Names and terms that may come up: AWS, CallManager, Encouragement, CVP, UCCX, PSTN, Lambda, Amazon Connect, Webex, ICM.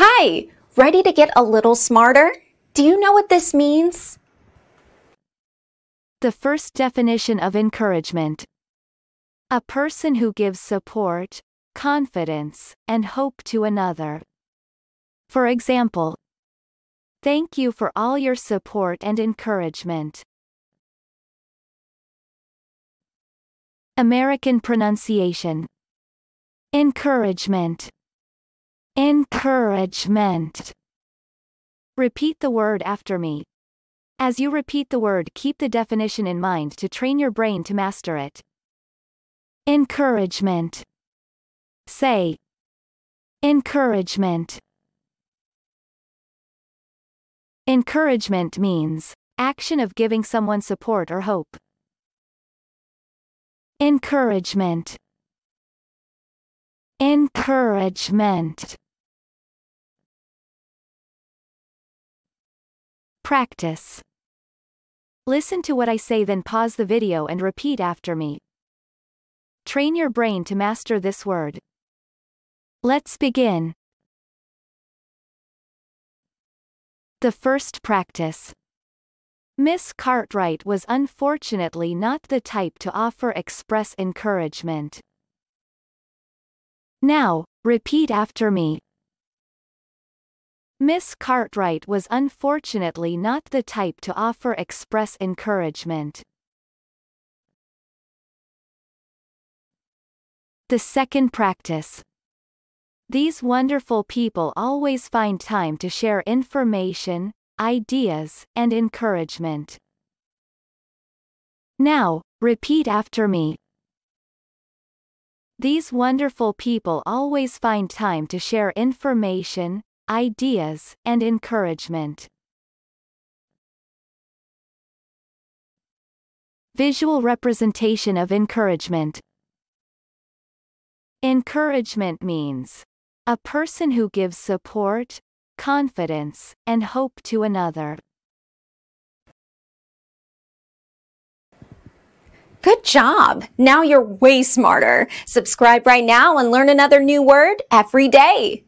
Hi, ready to get a little smarter? Do you know what this means? The first definition of encouragement: a person who gives support, confidence, and hope to another. For example, thank you for all your support and encouragement. American pronunciation: encouragement, encouragement. Repeat the word after me. As you repeat the word, keep the definition in mind to train your brain to master it. Encouragement. Say, encouragement. Encouragement means action of giving someone support or hope. Encouragement. Encouragement. Practice. Listen to what I say, then pause the video and repeat after me. Train your brain to master this word. Let's begin. The first practice. Miss Cartwright was unfortunately not the type to offer express encouragement. Now, repeat after me. Miss Cartwright was unfortunately not the type to offer express encouragement. The second practice. These wonderful people always find time to share information, ideas, and encouragement. Now, repeat after me. These wonderful people always find time to share information, ideas, and encouragement. Visual representation of encouragement. Encouragement means a person who gives support, confidence, and hope to another. Good job! Now you're way smarter. Subscribe right now and learn another new word every day.